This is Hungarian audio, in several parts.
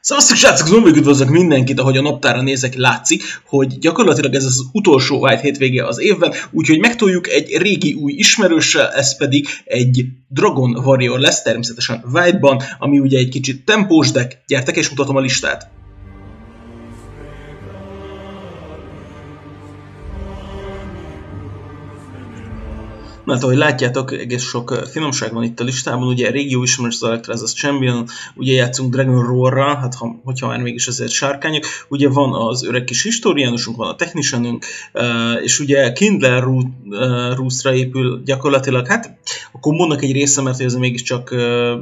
Szasztok, srácok, zombik, üdvözlök mindenkit, ahogy a naptára nézek, látszik, hogy gyakorlatilag ez az utolsó White hétvége az évben, úgyhogy megtoljuk egy régi új ismerőssel, ez pedig egy Dragon Warrior lesz, természetesen White-ban, ami ugye egy kicsit tempós deck. Gyertek és mutatom a listát. Na, hát, ahogy látjátok, egész sok finomság van itt a listában, ugye régi jó ismerős az Alex, az Champion, ugye játszunk Dragon Roarra, hát hogyha már mégis ezért sárkányok, ugye van az öreg kis historiánusunk, van a technicianünk, és ugye Kindle Rúzra épül gyakorlatilag, hát a kombónak egy része, mert ez mégiscsak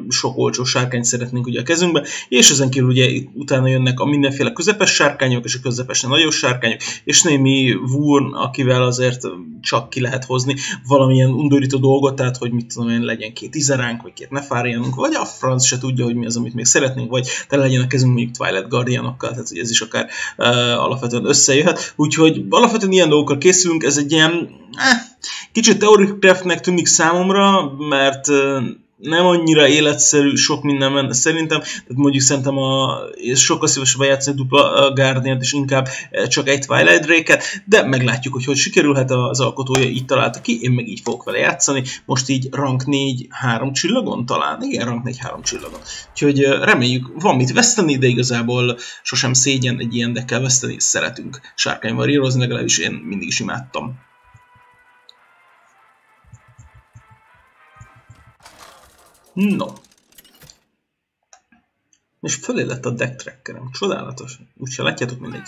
sok olcsó sárkányt szeretnénk ugye a kezünkbe, és ezen kívül ugye utána jönnek a mindenféle közepes sárkányok, és a közepesen nagyobb sárkányok, és némi VON, akivel azért csak ki lehet hozni valamilyen undorító dolgot, tehát hogy mit tudom én, legyen két izeránk, vagy két nefáriánunk, vagy a franc se tudja, hogy mi az, amit még szeretnénk, vagy tele legyen a kezünk mondjuk Twilight Guardianokkal, tehát hogy ez is akár alapvetően összejöhet. Úgyhogy alapvetően ilyen dolgokkal készülünk, ez egy ilyen kicsit theorycraftnek tűnik számomra, mert nem annyira életszerű sok mindenben szerintem, tehát mondjuk szerintem sokkal szívesebben játszani dupla Guardian-t és inkább csak egy Twilight Drake-et, de meglátjuk, hogy sikerülhet, az alkotója így találta ki, én meg így fogok vele játszani, most így rank 4-3 csillagon talán, igen, rank 4-3 csillagon, úgyhogy reméljük, van mit veszteni, de igazából sosem szégyen egy ilyen deckkel veszteni, szeretünk sárkányval rírozni, legalábbis én mindig is imádtam. No. És fölé lett a deck trackerem. Csodálatos. Úgyse látjátok, mindegy.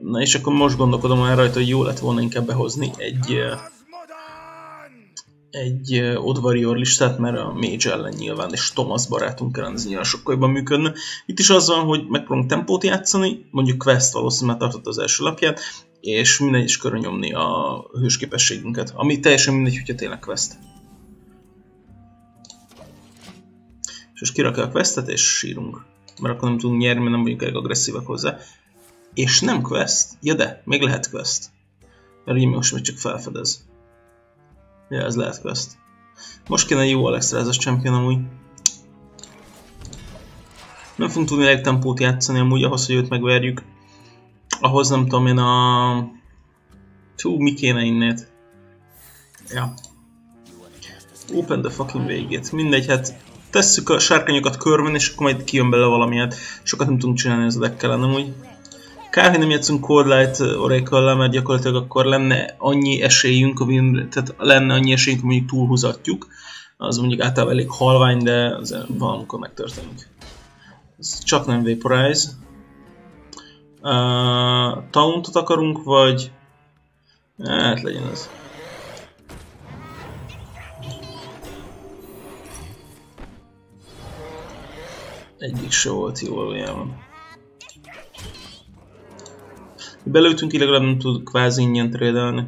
Na és akkor most gondolkodom már rajta, hogy jó lett volna inkább behozni egy Odd Warrior listát, mert a Mage ellen nyilván, és Thomas barátunk ellen ez nyilván sokkal jobban működne. Itt is az van, hogy megpróbálunk tempót játszani, mondjuk Quest valószínűleg már tartott az első lapját, és minden is körön nyomni a hősképességünket, ami teljesen mindegy, hogyha tényleg Quest. És kirakja a questet, és sírunk. Mert akkor nem tudunk nyerni, mert nem vagyunk elég agresszívek hozzá. És nem quest? Ja de, még lehet quest. Mert így most még csak felfedez. Ja, ez lehet quest. Most kéne jó Alexra ez a champion amúgy. Nem fogunk tudni elég tempót játszani amúgy ahhoz, hogy őt megverjük. Ahhoz nem tudom én a... mi kéne innét? Ja. Open the fucking végét. Mindegy, hát... Tesszük a sárkányokat körben, és akkor majd kijön bele valamiért. Sokat nem tudunk csinálni az deckkel, nem úgy. Kár, hogy nem játszunk Cold Light Oracle-lel, mert gyakorlatilag akkor lenne annyi esélyünk, tehát lenne annyi esélyünk, amit túlhúzatjuk. Az mondjuk általában elég halvány, de az valamikor megtörténik. Ez csak nem Vaporize. Tauntot akarunk, vagy... Hát legyen az. Egyik se volt jó valójában. Belőttünk, így legalább nem tud kvázi ingyen trédelni.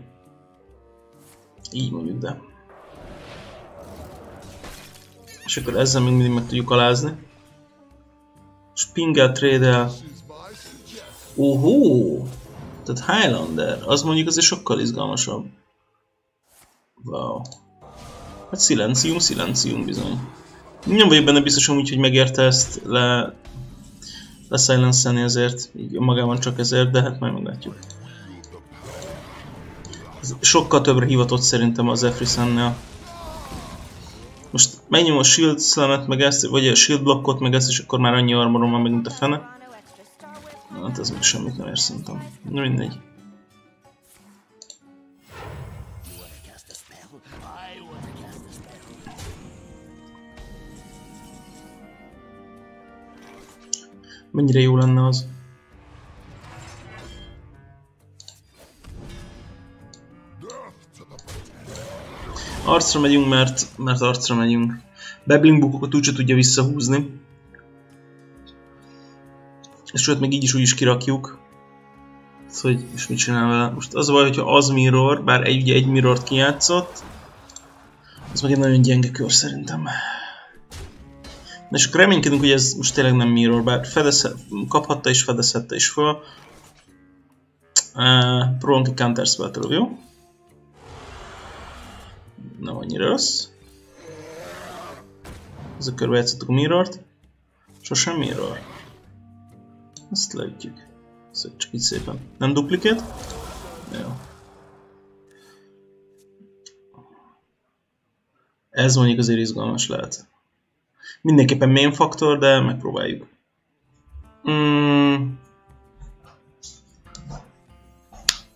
Így mondjuk, de. És akkor ezzel még mindig meg tudjuk alázni. És Ping-el trédel. Ohó! Tehát Highlander, az mondjuk azért sokkal izgalmasabb. Wow. Hát szilencium, szilencium bizony. Nem vagyok benne biztos amúgy, hogy megérte ezt leszilence-elni ezért, így magában csak ezért, de hát majd meglátjuk. Ez sokkal többre hivatott szerintem az Efrisen-nél. Most megnyom a shield szelemet, meg ezt, vagy a shield blokkot, meg ezt, és akkor már annyi armorom van meg, mint a fene. Hát ez még semmit nem ér szerintem. Na mindegy. Mennyire jó lenne az. Arcra megyünk, mert arcra megyünk. Babbling Bookokat úgyse tudja visszahúzni. És őt meg így is úgy is kirakjuk. Hogy és mit csinál vele? Most az a baj, hogyha az Mirror, bár ugye egy Mirrort kijátszott. Az meg egy nagyon gyenge kör szerintem. Na és akkor reménykedünk, hogy ez most tényleg nem Mirror, bár kaphatta és fedezhette is föl. Próbálunk a Counterspell-től, jó? Nem annyira rossz. Ez a körbe játszottuk a Mirrort. Sosem Mirror. Ezt leütjük. Ezt csak így szépen. Nem duplikét? Jó. Ez mondjuk azért izgalmas lehet. Mindenképpen main faktor, de megpróbáljuk.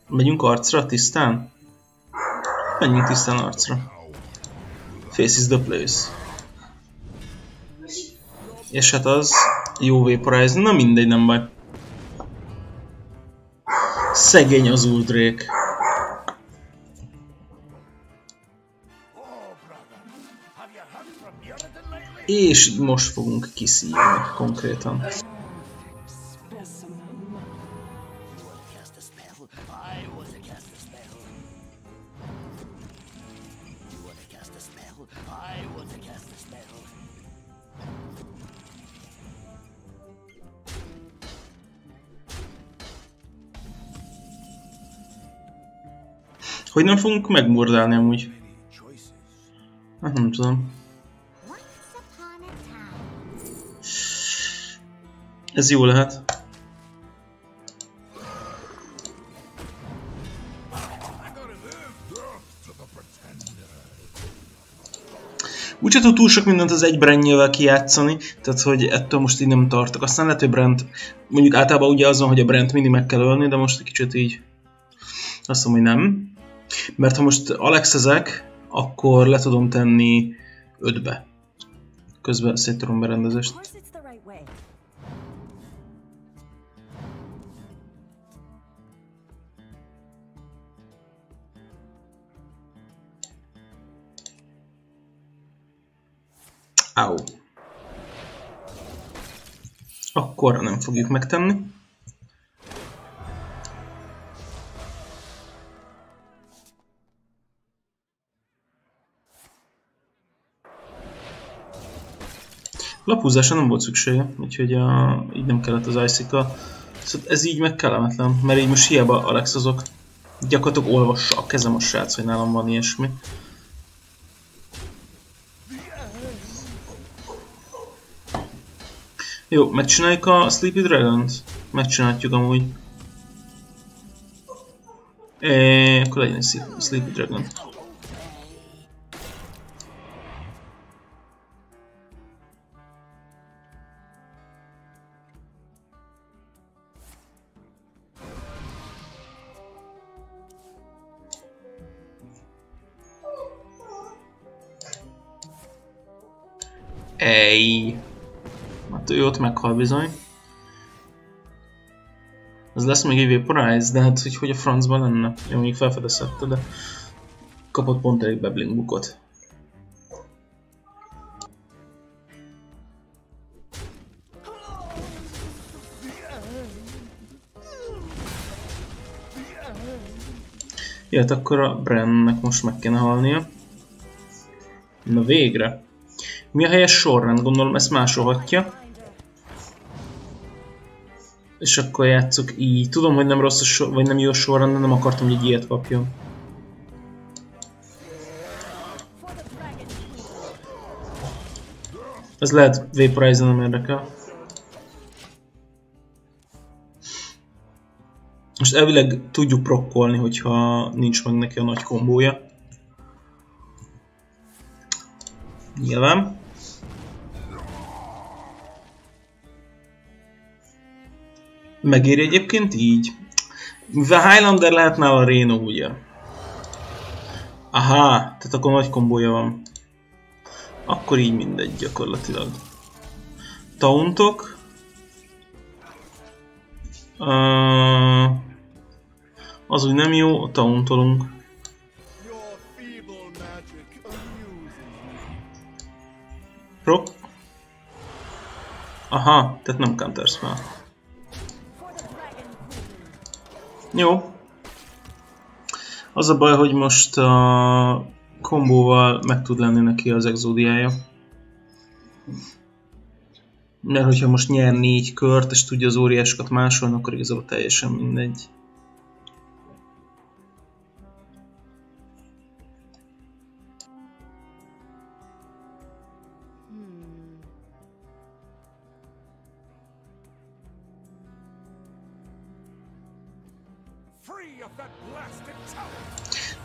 Megyünk arcra tisztán? Menjünk tisztán arcra. Face is the place. És hát az jó Vaporize, na mindegy, nem baj. Szegény az úr Drake. És most fogunk kiszívni konkrétan. Hogy nem fogunk megmordálni amúgy? Hát nem tudom. Ez jó lehet. Úgyse tud túl sok mindent az egy brandjével kijátszani, tehát hogy ettől most így nem tartok. Aztán lehet, hogy brand, mondjuk általában ugye azon, hogy a brand mindig meg kell ölni, de most egy kicsit így azt mondom, hogy nem. Mert ha most Alex ezek, akkor le tudom tenni 5-be. Közben széttorom berendezést. Áú. Akkor nem fogjuk megtenni. Lapúzásra nem volt szüksége, úgyhogy így nem kellett az Ice-ikkal. Szóval ez így meg kellemetlen, mert így most hiába Alex azok gyakorlatilag olvassa a kezem a srác, hogy nálam van ilyesmi. Jó, megcsináljuk a Sleepy Dragon-t? Megcsináljuk amúgy. Akkor legyen egy Sleepy Dragon. Ejj! Hát ő ott meghal bizony. Ez lesz még egy Vaporize, de hát hogy a francban lenne. Jó, mondjuk felfedezhette, de kapott pont elég Babbling Bookot. Jött akkor a Brandnek most meg kéne halnia. Na végre! Mi a helyes sorrend? Gondolom ezt másolhatja. És akkor játsszuk így. Tudom, hogy nem rossz a sor, vagy nem jó sorrend, de nem akartam, hogy egy ilyet kapjon. Ez lehet Vaporize, nem érdekel. Most elvileg tudjuk prokkolni, hogyha nincs meg neki a nagy kombója. Nyilván. Megéri egyébként így. Mivel Highlander lehet nála a Reno, ugye? Aha, tehát akkor nagy kombója van. Akkor így mindegy gyakorlatilag. Tauntok. Az úgy nem jó, tauntolunk. Prok. Aha, tehát nem Counterspell. Jó. Az a baj, hogy most a kombóval meg tud lenni neki az Exodiája. Mert hogyha most nyer 4 kört és tudja az óriásokat másolni, akkor igazából teljesen mindegy.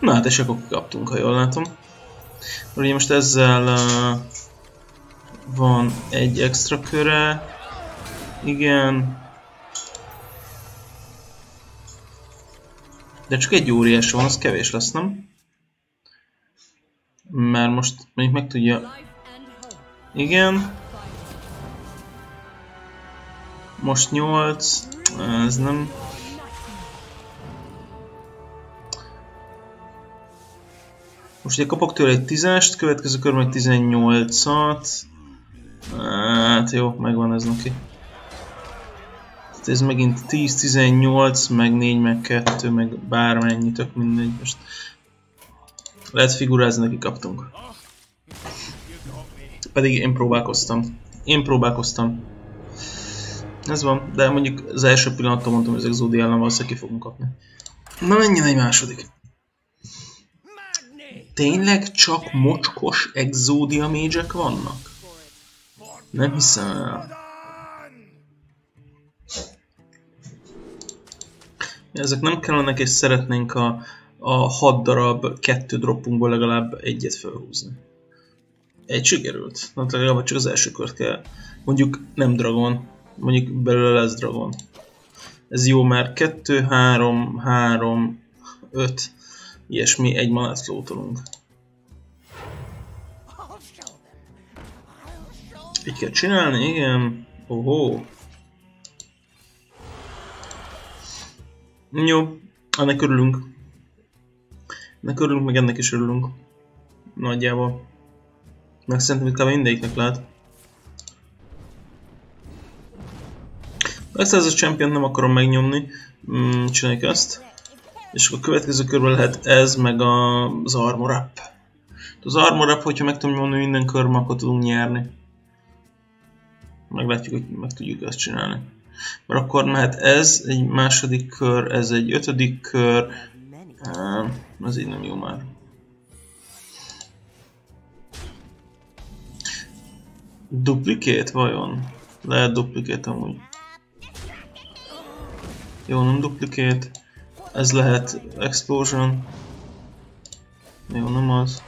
Na hát, és akkor kaptunk, ha jól látom. Ugye most ezzel van egy extra köre. Igen. De csak egy óriás van, az kevés lesz, nem? Mert most mondjuk meg tudja... Igen. Most 8. Ez nem... Most ugye kapok tőle egy 10-est, következő körben egy 18-at. Hát jó, megvan ez neki. Tehát ez megint 10, 18, meg 4, meg 2, meg bármennyi, tök mindegy. Most lehet figurázni, neki kaptunk. Pedig én próbálkoztam. Ez van, de mondjuk az első pillanattól mondtam, hogy az Exodia ellen valószínűleg ki fogunk kapni. Na menjen egy második. Tényleg csak mocskos Exodia Mage-ek vannak? Nem hiszem el. Ezek nem kellenek, és szeretnénk a 6 darab 2 droppunkból legalább egyet felhúzni. Egy sikerült. Na, legalább csak az első kört kell. Mondjuk nem Dragon. Mondjuk belőle lesz Dragon. Ez jó, mert 2, 3, 3, 5. Ilyesmi, egy manát lótolunk. Így kell csinálni, igen. Ohó. Jó, ennek örülünk. Ennek örülünk, meg ennek is örülünk. Nagyjából. Meg szerintem itt kb. Mindegyiknek lehet. Ezt a champion nem akarom megnyomni. Csináljuk ezt. És akkor a következő körben lehet ez, meg az armor up. Az armor up, hogyha meg tudom nyomni minden körben, akkor tudunk nyerni. Meglátjuk, hogy meg tudjuk ezt csinálni. Mert akkor mehet ez egy második kör, ez egy ötödik kör. Ez így nem jó már. Duplikét vajon? Lehet duplikét amúgy. Jó, nem duplikét. Ez lehet explosion. Jó, nem az.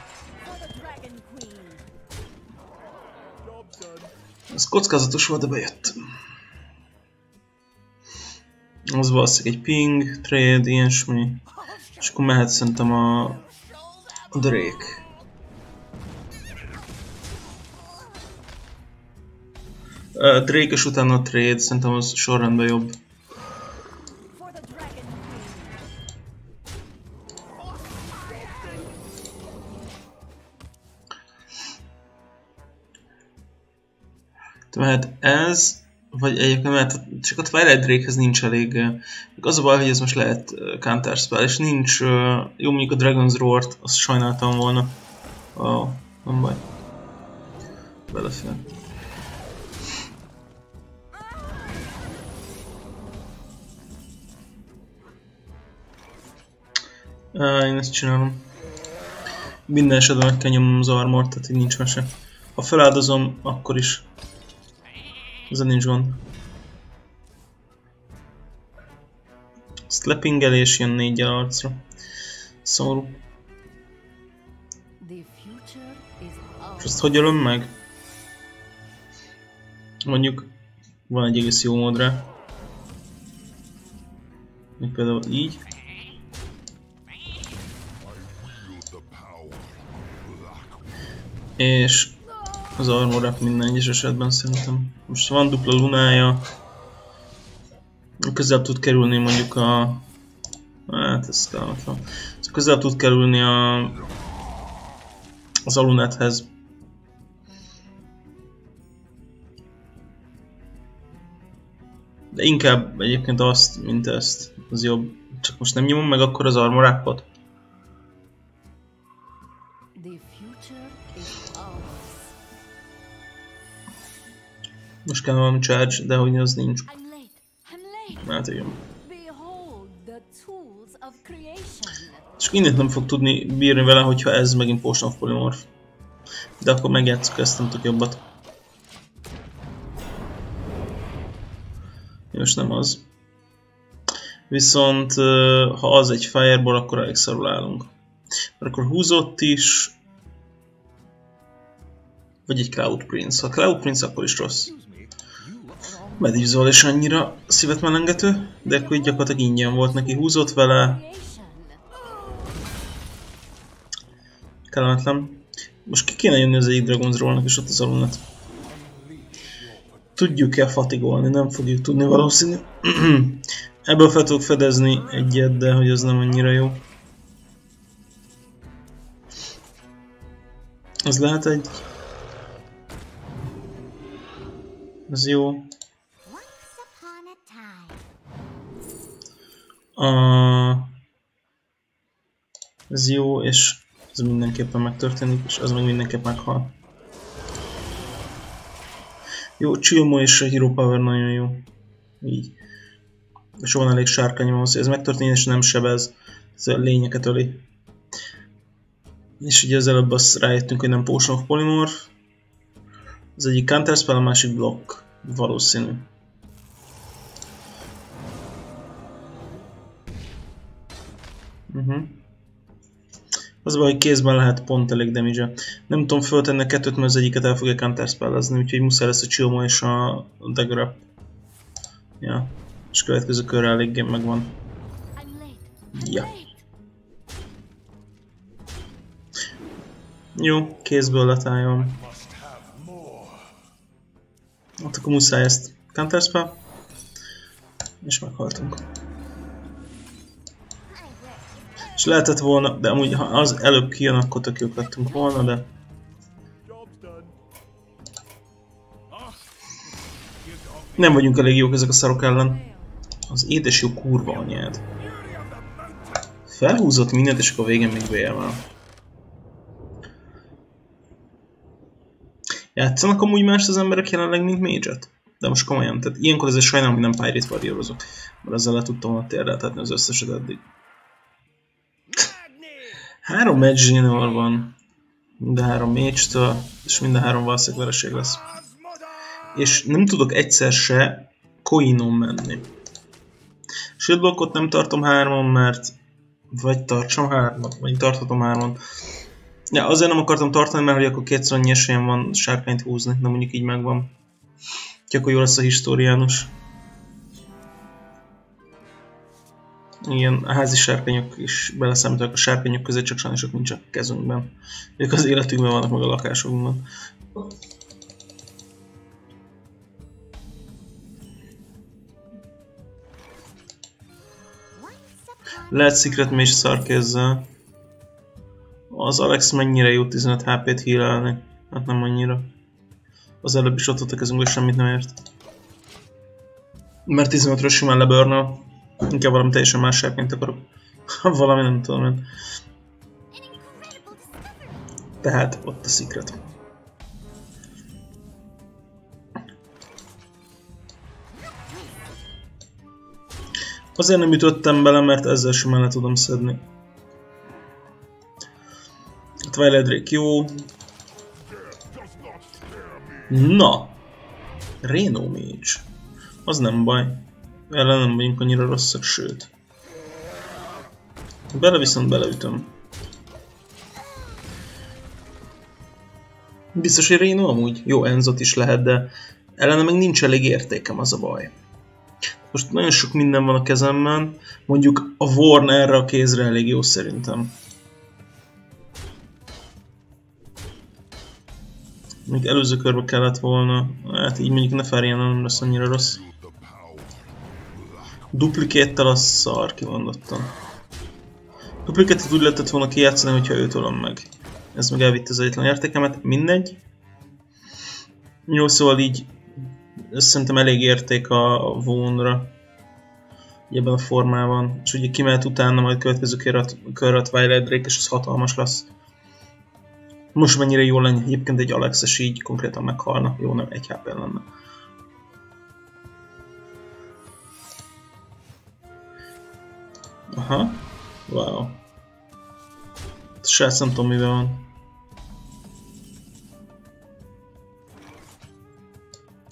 Ez kockázatos volt, de bejött. Az valószínűleg egy ping, trade, ilyesmi. És akkor mehet szerintem a Drake. A Drake és utána a trade, szerintem az sorrendben jobb. Mehet ez, vagy egyébként mehet, csak a Twilight Drakehez nincs elég. Az a baj, hogy ez most lehet Counterspell, és nincs, jó mondjuk a Dragon's roar-t, azt sajnáltam volna. Oh, nem baj. Belefér. Én ezt csinálom. Minden esetben meg kell nyomnom az armort, tehát így nincs mese. Ha feláldozom, akkor is. Ezzel nincs gond. Slappingelés jön 4-jel arcra. Szomorú. És azt hogy ölöm meg? Mondjuk van egy egész jó mód rá. Még például így. És... az armor up minden egyes esetben szerintem. Most van dupla lunája. Közel tud kerülni mondjuk a... hát ez kellemetlen. Közel tud kerülni az alunethez. De inkább egyébként azt, mint ezt. Az jobb. Csak most nem nyomom meg akkor az armor upot. Most kell valami charge, de hogy az nincs. Hát igen. És mindent nem fog tudni bírni vele, hogyha ez megint Potion of Polymorph. De akkor megjátszok ezt, nem tudok jobbat. Most nem az. viszont ha az egy Fireball, akkor elég szarul állunk. Mert akkor húzott is, vagy egy Cloud Prince. Ha Cloud Prince, akkor is rossz. Medivzol is annyira szívet melengető, de akkor így gyakorlatilag ingyen volt neki. Húzott vele. Kellemetlen. Most ki kéne jönni az egyik Dragon's roar-nak, és ott az alunat. Tudjuk-e fatigolni? Nem fogjuk tudni valószínű. Ebből fel tudok fedezni egyet, de hogy az nem annyira jó. Ez lehet egy... Ez jó. Ez jó, és ez mindenképpen megtörténik, és az meg mindenképp meghal. Jó, Chilmo és a Hero Power nagyon jó. Így. És van elég sárkányom ahhoz, hogy ez megtörténik, és nem sebez. Ez a lényeket öli. És ugye az előbb azt rájöttünk, hogy nem Potion of Polymorph. Az egyik Counterspell, a másik Block. Valószínű. Az baj, hogy kézben lehet pont elég damage-e. Nem tudom föltenni a kettőt, mert az egyiket el fogja counterspellezni, úgyhogy muszáj lesz a Chilmo és a Dagger Up. Ja. És következő körre eléggé megvan. Ja. Jó, kézből letáljam. Hát akkor muszáj ezt counterspell. És meghaltunk. És lehetett volna, de amúgy ha az előbb kijön, akkor tök jók lettünk volna, de... Nem vagyunk elég jók ezek a szarok ellen. Az édes jó kurva anyád. Felhúzott mindent, és akkor a végén még BM-el. Játszanak amúgy más az emberek jelenleg, mint Mage-et? De most komolyan, tehát ilyenkor azért sajnálom, hogy nem Pirate Warrior-ozok, mert ezzel le tudtam volna térdeltetni az összeset eddig. 3 Mage Junior van, mind a 3 Mage-től, és mind a 3 valószínűleg vereség lesz. És nem tudok egyszer se Coinon menni. Shieldblockot nem tartom 3-on, mert vagy tartsam 3-on, vagy tarthatom 3-on. Ja, azért nem akartam tartani, mert hogy akkor 2 esélyem van sárkányt húzni, de mondjuk így megvan. Csak akkor jó lesz a historiánus. Igen, a házi sárkányok is beleszámítanak a sárkányok közé, csak sajnos ott nincs a kezünkben. Ők az életükben vannak, meg a lakásunkban. Lehet Secret Mace szarkézzel. Az Alex mennyire jó 15 HP-t hírálni? Hát nem annyira. Az előbb is ott volt a kezünkben, semmit nem ért. Mert 15-ről simán lebörnöl. Inkább valami teljesen más sárkányt akarok. Valami nem tudom én. Tehát ott a Secret. Azért nem ütöttem bele, mert ezzel simán le tudom szedni. Twilight Drake jó. Na! Reno Mage. Az nem baj. Ellen nem vagyunk annyira rosszak, sőt. Bele viszont beleütöm. Biztos, hogy Reno amúgy? Jó, Enzot is lehet, de ellene meg nincs elég értékem, az a baj. Most nagyon sok minden van a kezemben. Mondjuk a VON erre a kézre elég jó szerintem. Még előző körbe kellett volna, hát így mondjuk ne fárján, nem lesz annyira rossz. Duplikéttel a szar, kimondottan. Duplikétet úgy lehetett volna kijátszani, hogyha őt ölöm meg. Ez meg elvitt az egyetlen értékemet, mindegy. Jó, szóval így szerintem elég érték a VON-ra. Ebben a formában. És ugye kimehet utána majd következő körre a Twilight Drake, és az hatalmas lesz. Most mennyire jól lenne, egyébként egy Alexes így konkrétan meghalna. Jó, nem egy HP lenne. Aha. Wow. Srác, nem tudom, mivel van.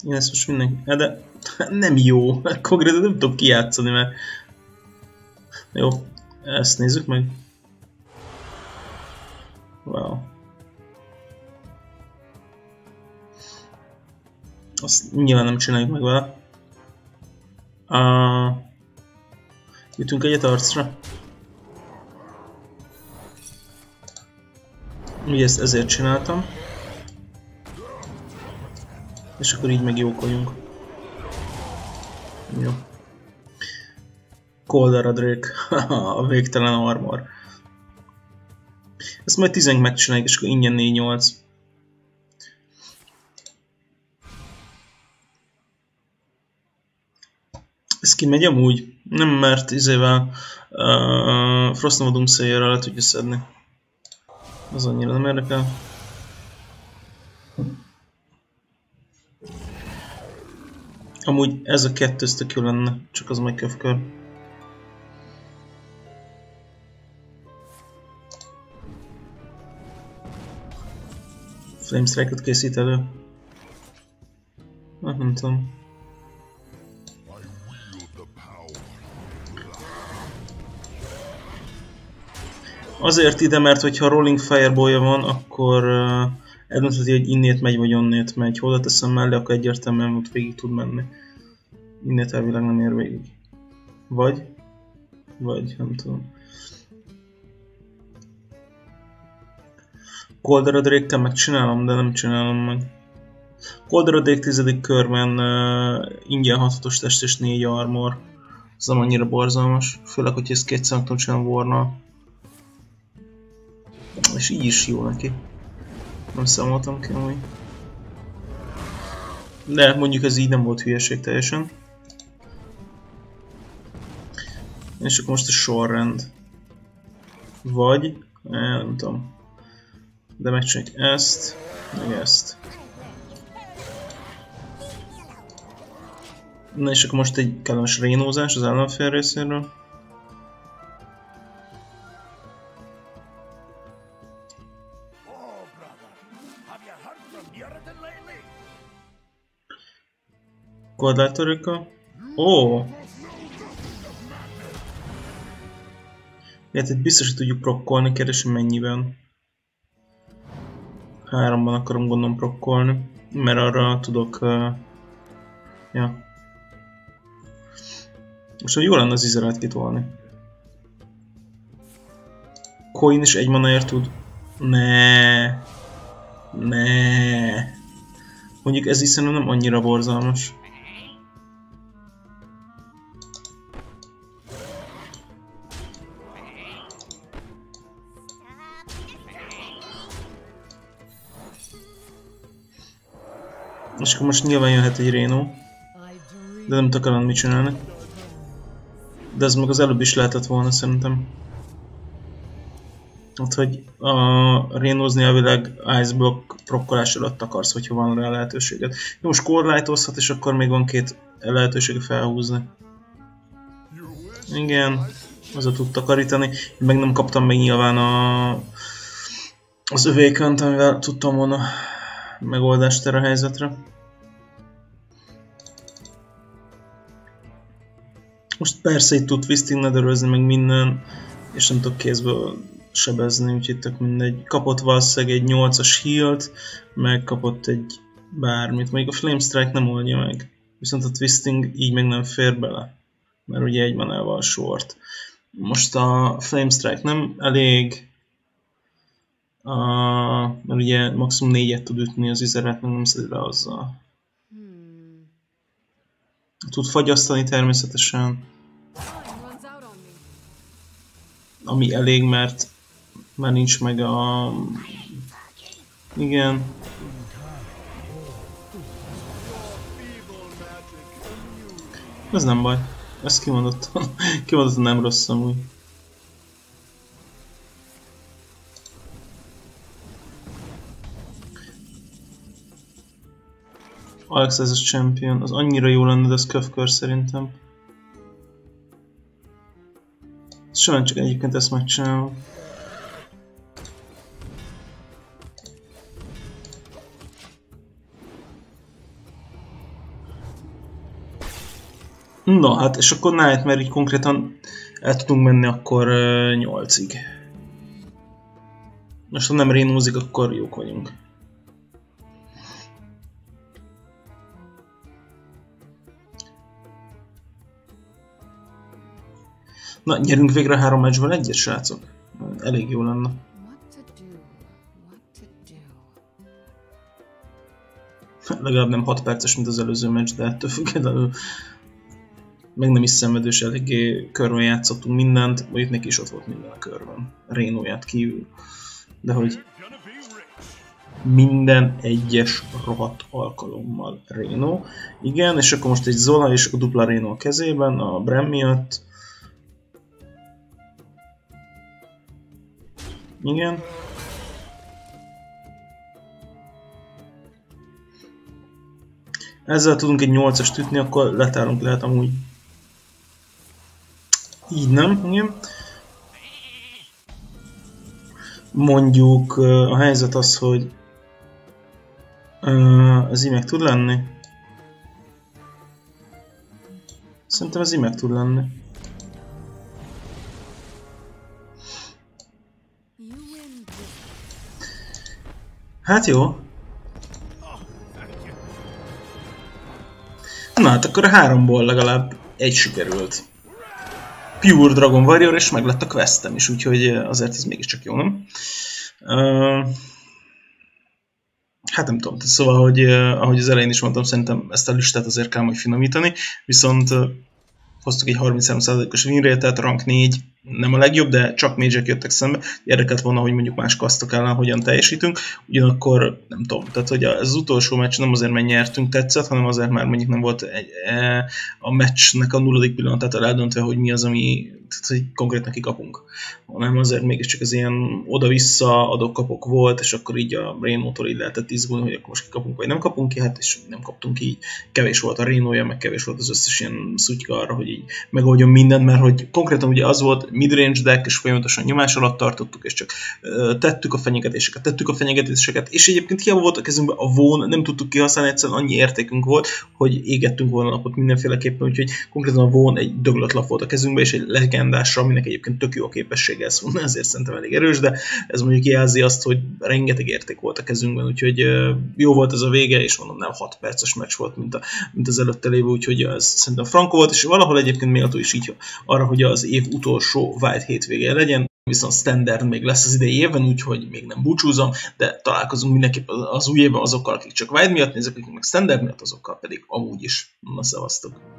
Én ezt most mindenki... De nem jó. Konkrétan nem tudom kijátszani, mert Jó, ezt nézzük meg. Wow. Azt nyilván nem csináljuk meg vele. Jutunk egyet arcra. Ugye ezt ezért csináltam. És akkor így megjókoljunk. Jó. Coldera Drake. A végtelen armor. Ezt majd 10-ig megcsináljuk, és akkor ingyen 4-8. Ez kimegy amúgy? Nem, mert izével Frostnova Doomsayer-rel le tudja szedni. Az annyira nem érdekel. Amúgy ez a kettő tök jó lenne, csak az meg köfkör. Flamestrike-ot készít elő. Hát nem tudom. Azért ide, mert hogyha Rolling Fireball-ja van, akkor eldöntheti, hogy innét megy vagy onnét megy. Hol teszem mellé, akkor egyértelműen ott végig tud menni. Innét elvileg nem ér végig. Vagy, nem tudom. Coldera Drake-tel megcsinálom, de nem csinálom meg. Coldera Drake 10. körben ingyen 6-os test és 4 armor. Ez nem annyira borzalmas, főleg, hogy ezt kétszer meg tudom csinálni Warnal. És így is jó neki. Nem számoltam ki amúgy. De mondjuk ez így nem volt hülyeség teljesen. És akkor most a sorrend. Vagy... nem tudom. De megcsináljuk ezt, meg ezt. Na és akkor most egy kellemes rénózás az ellenfél részéről. Korlátorika. Ó! Ilyet biztos, hogy tudjuk prokkolni, keresem mennyiben. 3-ban akarom gondolom prokkolni, mert arra tudok... ja. Most jó lenne az izerát kitolni. Coin is egy manaért tud. Ne. Mondjuk ez is nem annyira borzalmas. És akkor most nyilván jöhet egy Reno, de nem tudok ellen mit csinálni. De ez meg az előbb is lehetett volna szerintem. Hát, hogy a Renozni elvileg Ice Block prokkolás alatt akarsz, hogyha van rá lehetőséget. Jó, most korlátozhat, és akkor még van 2 lehetőség felhúzni. Igen, azzal tud takarítani. Én meg nem kaptam még nyilván az övékönt, amivel tudtam volna megoldást erre a helyzetre. Most persze itt tud twisting nedörözni meg minden, és nem tudok kézből sebezni, úgyhogy tök mindegy. Kapott valószínűleg egy 8-as healt, meg kapott egy bármit. Még a Flamestrike nem oldja meg, viszont a twisting így meg nem fér bele, mert ugye egy manával sort. Most a Flamestrike nem elég, mert ugye maximum 4-et tud ütni az izeret, meg nem szedi le azzal. Tud fagyasztani természetesen. Ami elég, mert már nincs meg a... igen. Ez nem baj. Ezt kimondottan. Kimondottan nem rossz amúgy. Alex ez a champion, az annyira jó lenne, de ez köfkör szerintem. Sajnos csak egyébként ezt megcsinálom. Na hát, és akkor Night, mert így konkrétan El tudunk menni akkor 8-ig. Most ha nem rénózik, akkor jók vagyunk. Na, gyerünk végre 3 meccsből egyet, srácok. Elég jó lenne. Legalább nem 6 perces, mint az előző meccs, de ettől függetlenül meg nem is szenvedős, eléggé körben játszottunk mindent, vagy itt neki is ott volt minden a körben, Renóját kívül. De hogy minden egyes rohadt alkalommal Reno. Igen, és akkor most egy Zola és a dupla Reno a kezében, a Brand miatt. Igen. Ezzel tudunk egy 8-est ütni, akkor letárunk lehet amúgy. Így nem, igen. Mondjuk a helyzet az, hogy ez így meg tud lenni. Szerintem ez így meg tud lenni. Hát jó. Na hát akkor a 3-ból legalább egy sikerült. Pure Dragon Warrior, és meg lett a questem is, úgyhogy azért ez mégiscsak jó, nem? Hát nem tudom, szóval, hogy ahogy az elején is mondtam, szerintem ezt a listát azért kell majd finomítani, viszont hoztuk egy 33%-os winrate-et, rank 4, nem a legjobb, de csak mage-ek jöttek szembe, érdekelt volna, hogy mondjuk más kasztok ellen hogyan teljesítünk, ugyanakkor nem tudom, tehát hogy az utolsó meccs nem azért, mert nyertünk tetszett, hanem azért már mondjuk nem volt a meccsnek a 0. pillanatától eldöntve, hogy mi az, ami tehát, hogy konkrétan kikapunk, hanem azért mégiscsak az ilyen oda-vissza adok-kapok volt, és akkor így a Renótól így lehetett izgulni, hogy akkor most kikapunk vagy nem kapunk ki, hát és nem kaptunk így, kevés volt a Renója, meg kevés volt az összes ilyen szutyka arra, hogy így megoldjon mindent, mert hogy konkrétan ugye az volt, midrange deck, és folyamatosan nyomás alatt tartottuk, és csak tettük a fenyegetéseket, és egyébként hiába volt a kezünkben a VON, nem tudtuk kihasználni, egyszerűen annyi értékünk volt, hogy égettünk volna napot mindenféleképpen, úgyhogy konkrétan a VON egy döglötlap volt a kezünkben, és egy legendásra, aminek egyébként tök jó a képessége, ezt mondani, ezért szerintem elég erős, de ez mondjuk jelzi azt, hogy rengeteg érték volt a kezünkben, úgyhogy jó volt ez a vége, és mondom, nem 6 perces meccs volt, mint az előtte lévő, úgyhogy ez szerintem frankó volt, és valahol egyébként méltó is így arra, hogy az év utolsó White hétvégén legyen, viszont standard még lesz az idei évben, úgyhogy még nem búcsúzom, de találkozunk mindenképpen az új évben azokkal, akik csak White miatt nézek, akik meg standard miatt, azokkal pedig amúgy is. Na, szevasztok!